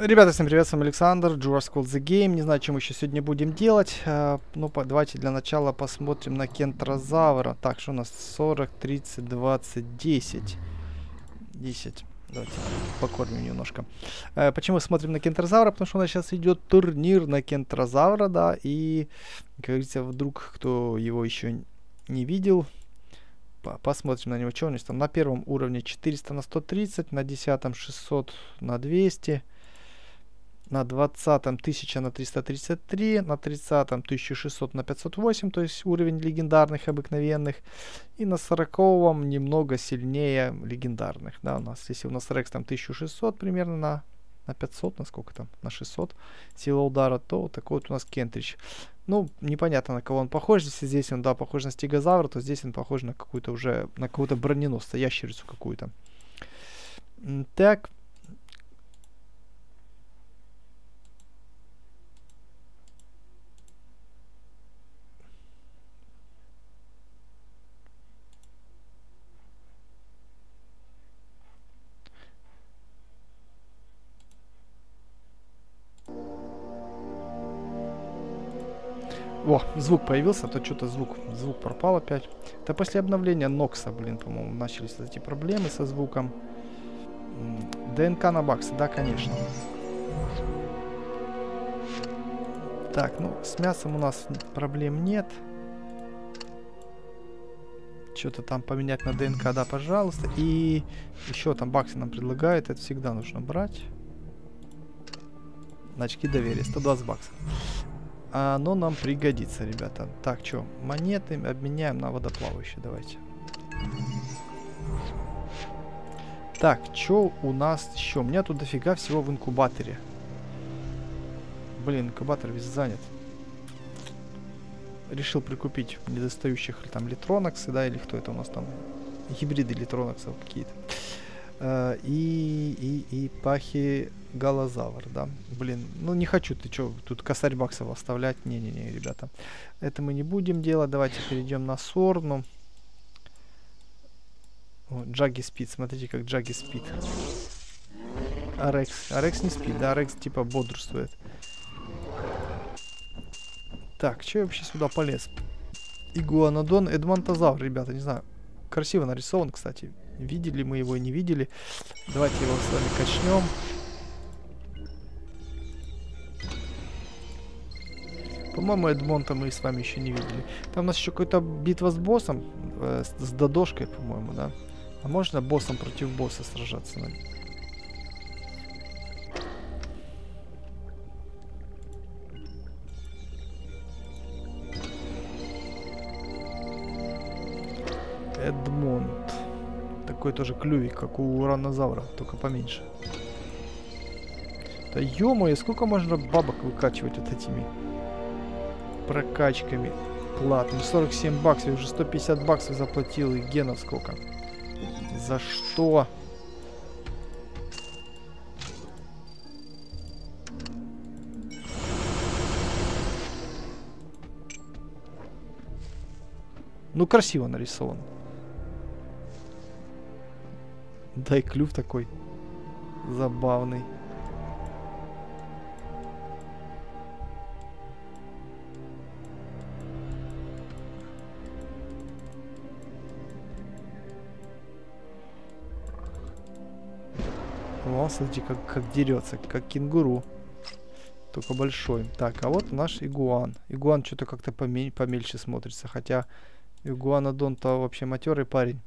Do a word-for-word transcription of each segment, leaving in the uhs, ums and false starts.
Ребята, всем привет, с вами Александр, Jurassic World The Game. Не знаю, чем еще сегодня будем делать. Ну, давайте для начала посмотрим на Кентрозавра. Так, что у нас? сорок, тридцать, двадцать, десять. десять. Давайте покормим немножко. Почему смотрим на Кентрозавра? Потому что у нас сейчас идет турнир на Кентрозавра, да. И, как говорится, вдруг кто его еще не видел, посмотрим на него. Что у нас там? На первом уровне четыреста на сто тридцать, на десятом шестьсот на двести... На двадцатом тысяча на триста тридцать три, на тридцатом тысяча шестьсот на пятьсот восемь, то есть уровень легендарных обыкновенных. И на сороковом немного сильнее легендарных. Да, у нас, если у нас Рекс там тысяча шестьсот примерно на, на пятьсот, на сколько там, на шестьсот сила удара, то вот такой вот у нас Кентрич. Ну, непонятно, на кого он похож. Если здесь он, да, похож на стегозавра, то здесь он похож на какую-то уже, на какую-то броненосца, ящерицу какую-то. Так. О, звук появился, а то что-то звук, звук пропал опять. Да после обновления Нокса, блин, по-моему, начались эти проблемы со звуком. ДНК на баксы, да, конечно. Так, ну, с мясом у нас проблем нет. Что-то там поменять на ДНК, да, пожалуйста. И еще там баксы нам предлагают, это всегда нужно брать. Очки доверия, сто двадцать баксов. Оно нам пригодится, ребята. Так, что, монеты обменяем на водоплавающие, давайте. Так, что у нас еще? У меня тут дофига всего в инкубаторе. Блин, инкубатор весь занят. Решил прикупить недостающих там литронаксы, да, или кто это у нас там? Гибриды литронаксов какие-то. Uh, и, и, и пахи голозавр, да. Блин, ну не хочу, ты чё, тут косарь баксов оставлять. Не-не-не, ребята. Это мы не будем делать. Давайте перейдем на сорну. О, Джаги спит, смотрите, как Джаги спит. А Рекс, а Рекс не спит, да, Рекс типа бодрствует. Так, чё я вообще сюда полез? Игуанодон, Эдмонтозавр, ребята, не знаю. Красиво нарисован, кстати. Видели мы его и не видели. Давайте его с вами качнем. По-моему, Эдмонта мы с вами еще не видели. Там у нас еще какая-то битва с боссом. Э, с, с Додошкой, по-моему, да? А можно боссом против босса сражаться? Наверное? Эдмонт. Такой тоже клювик, как у уранозавра, только поменьше. Да ё-моё, сколько можно бабок выкачивать вот этими прокачками платными. сорок семь баксов, я уже сто пятьдесят баксов заплатил, и генов сколько. За что? Ну, красиво нарисован. Да и клюв такой забавный. О, смотрите, как, как дерется, как кенгуру. Только большой. Так, а вот наш игуан. Игуан что-то как-то помельче смотрится. Хотя игуанодон-то вообще матерый парень.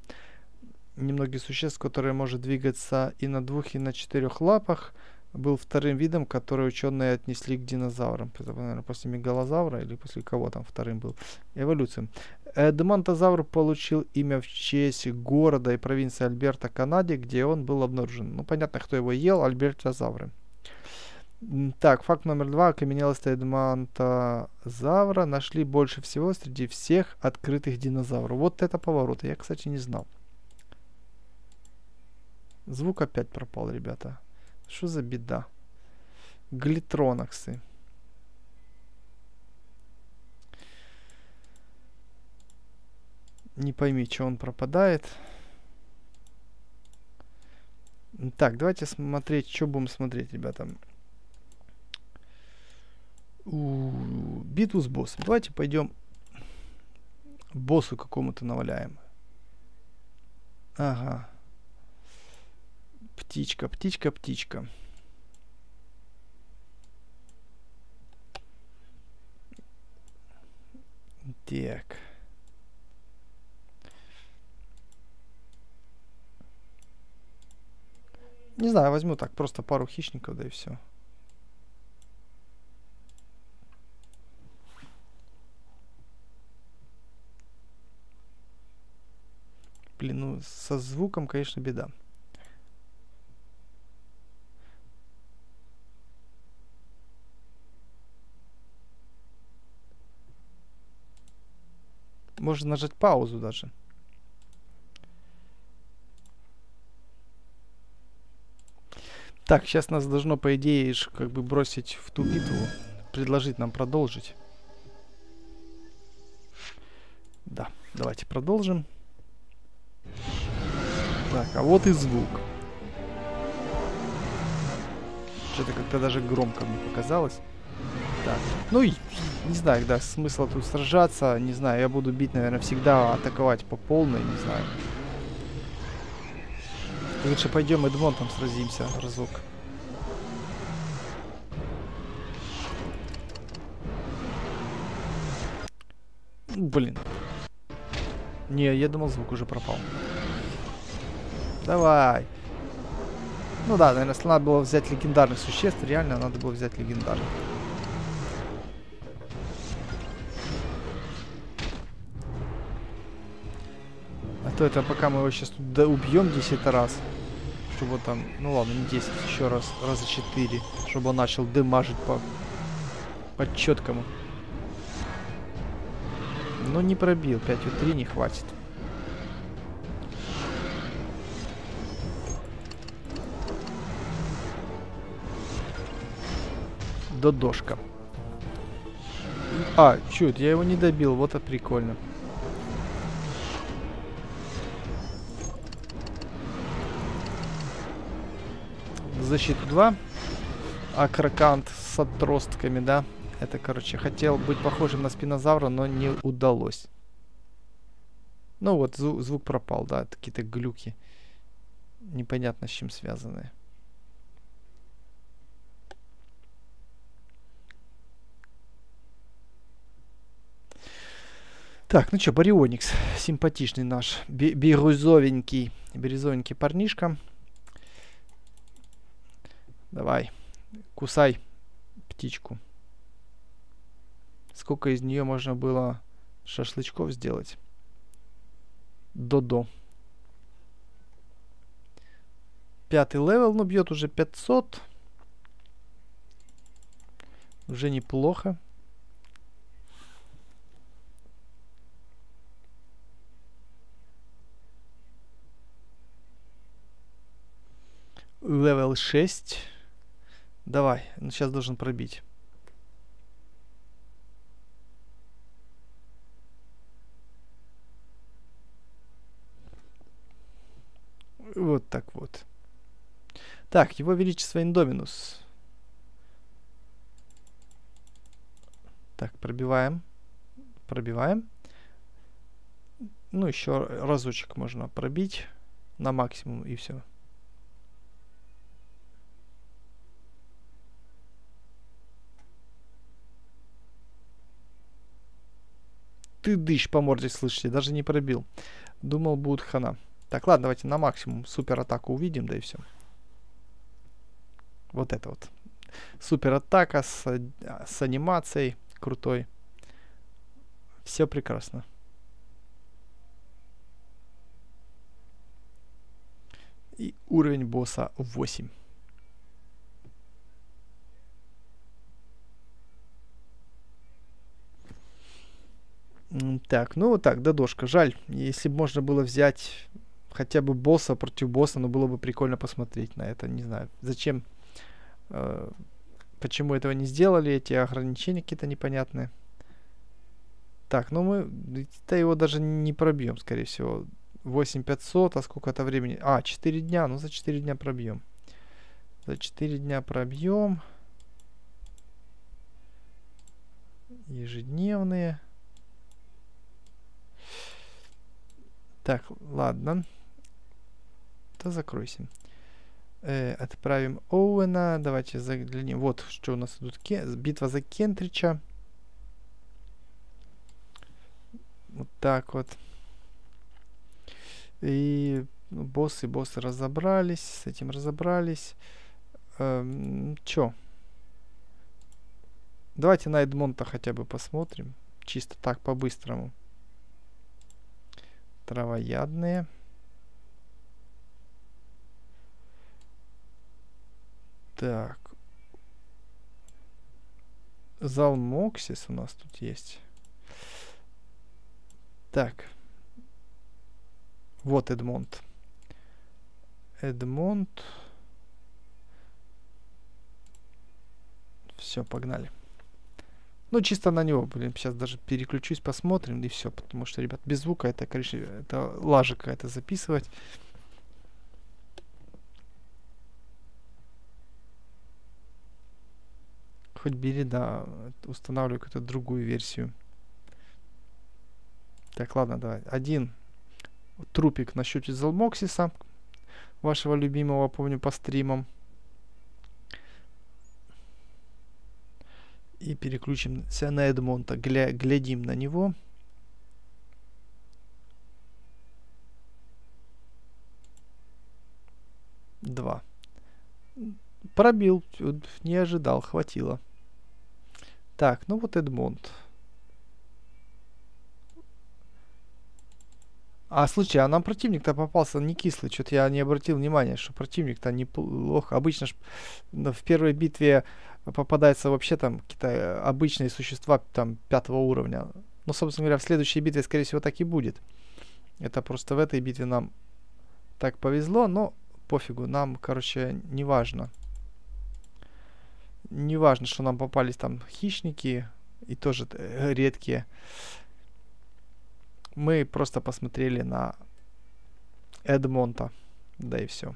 Немногие существ, которые может двигаться и на двух, и на четырех лапах, был вторым видом, который ученые отнесли к динозаврам. Это, наверное, после мегалозавра или после кого там вторым был. Эволюция. Эдмонтозавр получил имя в честь города и провинции Альберта, Канаде, где он был обнаружен. Ну, понятно, кто его ел, альбертозавры. Так, факт номер два. Окаменелость эдмонтозавра нашли больше всего среди всех открытых динозавров. Вот это поворот. Я, кстати, не знал. Звук опять пропал, ребята. Что за беда? Глитронаксы. Не пойми, что он пропадает. Так, давайте смотреть, что будем смотреть, ребята. битву с боссом. Давайте пойдем боссу какому-то наваляем. Ага. Птичка, птичка, птичка. Так. Не знаю, возьму так просто пару хищников, да и все. Блин, ну со звуком, конечно, беда. Можно нажать паузу даже. Так, сейчас нас должно, по идее, как бы бросить в ту битву. Предложить нам продолжить. Да, давайте продолжим. Так, а вот и звук. Что-то как-то даже громко мне показалось. Так, ну и не знаю, да, смысла тут сражаться. Не знаю, я буду бить, наверное, всегда атаковать по полной, не знаю. Лучше пойдем Эдмонтом сразимся разок. Блин. Не, я думал, звук уже пропал. Давай. Ну да, наверное, надо было взять легендарных существ. Реально, надо было взять легендарных. А то это пока мы его сейчас тут убьем десять раз. Чтобы там... Ну ладно, не десять, еще раз. Раза четыре. Чтобы он начал дымажить по... По четкому. Но не пробил. пять и три не хватит. Додошка. А, чуть, я его не добил. Вот это прикольно. Защиту два. Акрокант с отростками, да. Это, короче, хотел быть похожим на спинозавра, но не удалось. Ну вот, звук, звук пропал, да. Какие-то глюки. Непонятно, с чем связаны. Так, ну что, Барионикс. Симпатичный наш. Бирюзовенький. Бирюзовенький парнишка. Давай. Кусай птичку. Сколько из нее можно было шашлычков сделать? Додо. Пятый левел, но бьет уже пятьсот. Уже неплохо. Левел шесть. Давай, ну сейчас должен пробить. Вот так вот. Так, его величество Индоминус. Так, пробиваем. Пробиваем. Ну, еще разочек можно пробить на максимум и все. Ты дышь по морде, слышите, даже не пробил. Думал, будет хана. Так, ладно, давайте на максимум супер атаку увидим, да и все. Вот это вот. Супер атака с, с анимацией крутой. Все прекрасно. И уровень босса восемь. Так, ну вот так, Додошка. Жаль, если бы можно было взять хотя бы босса против босса, но было бы прикольно посмотреть на это. Не знаю, зачем, э, почему этого не сделали, эти ограничения какие-то непонятные. Так, ну мы-то его даже не пробьем, скорее всего. восемь тысяч пятьсот, а сколько это времени? А, четыре дня, ну за четыре дня пробьем. За четыре дня пробьем. Ежедневные. Так, ладно. То закройся. Э, отправим Оуэна. Давайте за, для него. Вот что у нас идут. Кен, битва за Кентрича. Вот так вот. И боссы, боссы разобрались. С этим разобрались. Эм, чё? Давайте на Эдмонта хотя бы посмотрим. Чисто так, по-быстрому. Травоядные. Так. Залмоксис у нас тут есть. Так. Вот Эдмонт. Эдмонт. Все, погнали. Ну, чисто на него, блин, сейчас даже переключусь, посмотрим, и все. Потому что, ребят, без звука это, конечно, это лажа какая-то записывать. Хоть бери, да, устанавливаю какую-то другую версию. Так, ладно, давай. Один трупик на счете Залмоксиса, вашего любимого, помню, по стримам. И переключимся на Эдмонта. Гля глядим на него. Два. Пробил. Не ожидал. Хватило. Так, ну вот Эдмонт. А, слушай, а нам противник-то попался не кислый. Что-то я не обратил внимания, что противник-то неплохо. Обычно ж в первой битве попадаются вообще там какие-то обычные существа там пятого уровня. Ну, собственно говоря, в следующей битве, скорее всего, так и будет. Это просто в этой битве нам так повезло, но пофигу. Нам, короче, не важно. Не важно, что нам попались там хищники и тоже редкие. Мы просто посмотрели на Эдмонта, да и все.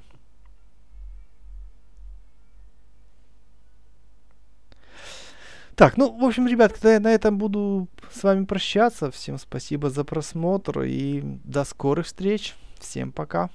Так, ну, в общем, ребят, когда я на этом буду с вами прощаться, всем спасибо за просмотр и до скорых встреч. Всем пока.